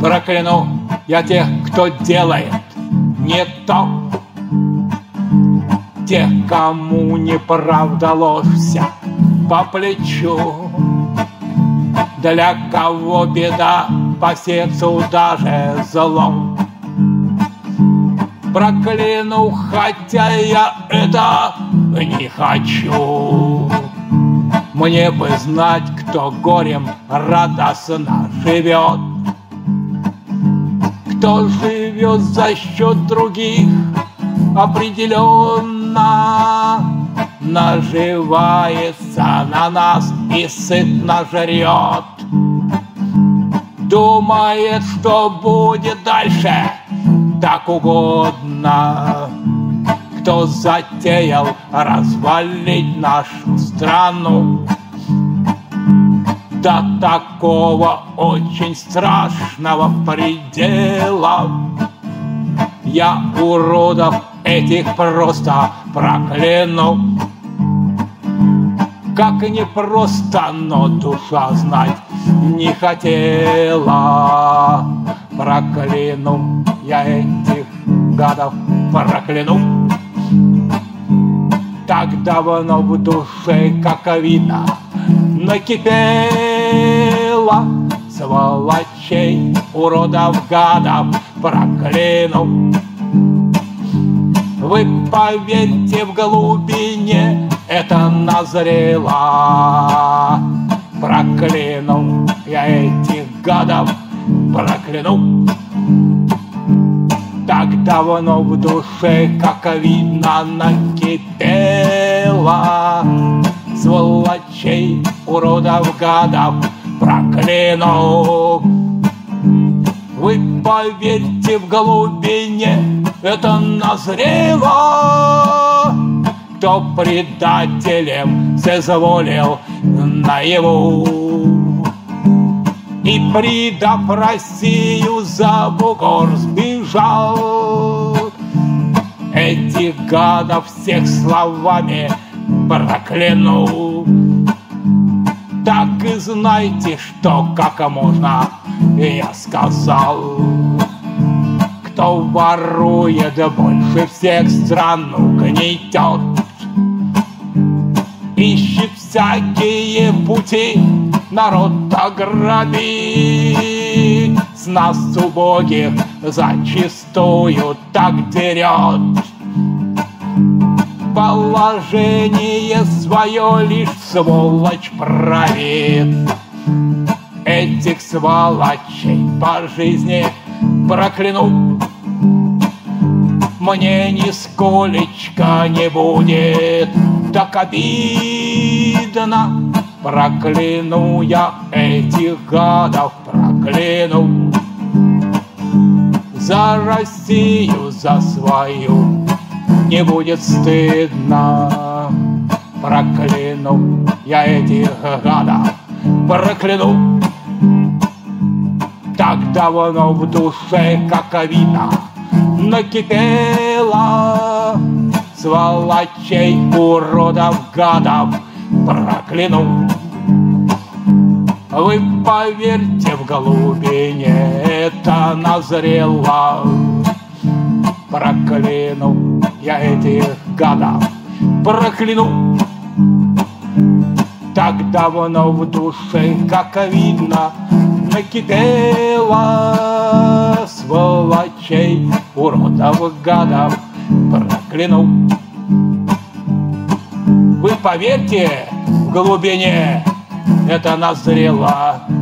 прокляну я тех, кто делает не то, тех, кому неправда ложься по плечу, для кого беда по сердцу даже злом. Прокляну, хотя я это не хочу. Мне бы знать, кто горем радостно живет, кто живет за счет других определенно, наживается на нас и сытно жрет, думает, что будет дальше так угодно. Кто затеял развалить нашу страну, до такого очень страшного предела, я уродов этих просто прокляну. Как непросто, но душа знать не хотела. Прокляну я этих гадов, прокляну. Так давно в душе, как видно, накипело. Сволочей, уродов, гадов прокляну. Вы поверьте, в глубине это назрело. Прокляну я этих гадов, прокляну. Так давно в душе, как видно, накипело. Сволочей, уродов, гадов прокляну. Вы поверьте, в глубине это назрело. Кто предателем соизволил наяву и, предав Россию, за бугор сбежал, этих гадов всех словами прокляну. Так и знайте, что как можно я сказал. Кто ворует больше всех, страну гнетет, ищет всякие пути народ ограбить, с нас убогих зачастую так дерет. Положение свое лишь сволочь правит, этих сволочей по жизни прокляну. Мне нисколечко не будет так обидно. Прокляну я этих гадов, прокляну. За Россию, за свою не будет стыдно. Прокляну я этих гадов, прокляну. Так давно в душе, как видно, накипело. Сволочей, уродов, гадов прокляну. Вы поверьте, в глубине это назрело. Прокляну я этих гадов, прокляну. Так давно в душе, как видно, накипело. Сволочей, уродов, гадов прокляну. Вы поверьте, в глубине это назрело.